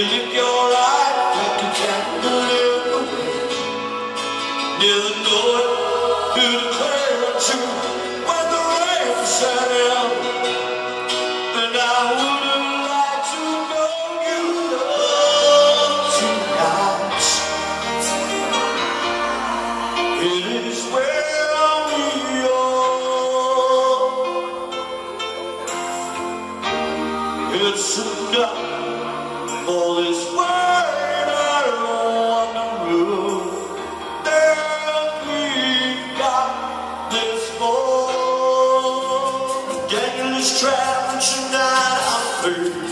Music, you're right, like a candle in the wind. Near the door, to the clear tune, when the rain set in. And I wouldn't like to know you tonight. It is where I'm yours. It's enough. All this word on the roof. There we got this ball. Dangerous trap tonight I feel.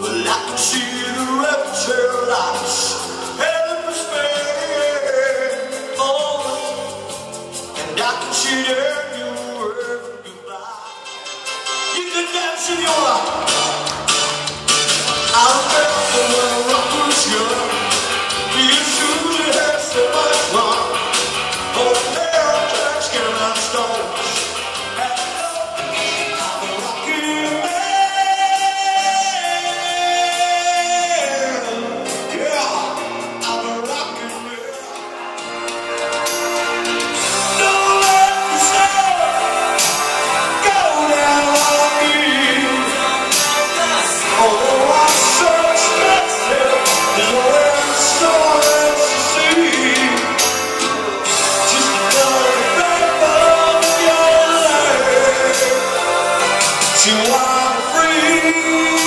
Well, I can see the rapture lights and the spare. Oh, and I can see the in your life. I'll bet the world up was good. It's true it has so much wrong. Oh, there are tracks and I'm stones. I'm a rocking man. Yeah, I'm a rocking man. Don't let the sun go down on me. Oh, I search for nowhere to start to see. Just another paper of your life. See why I'm free.